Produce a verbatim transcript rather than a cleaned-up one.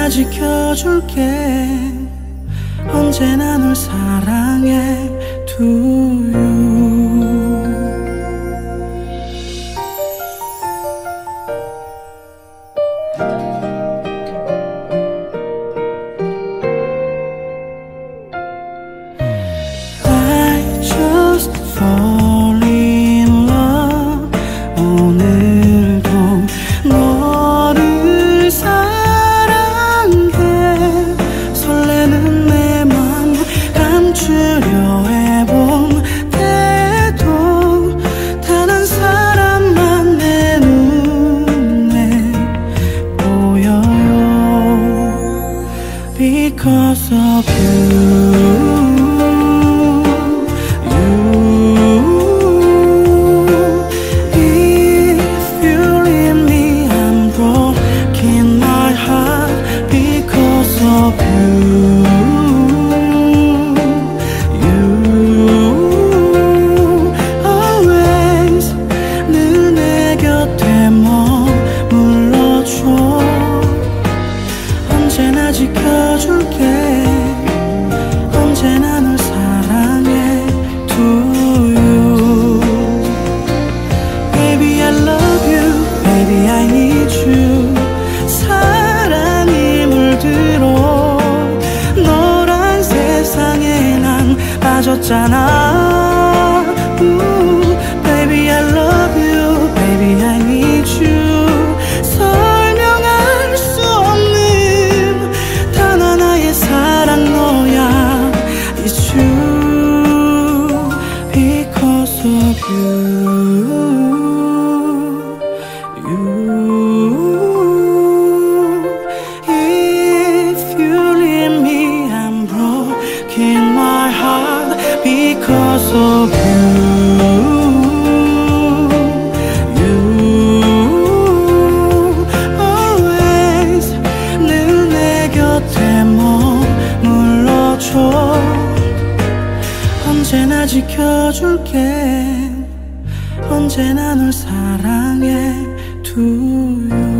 지켜줄게. 언제나 널 사랑해 do you.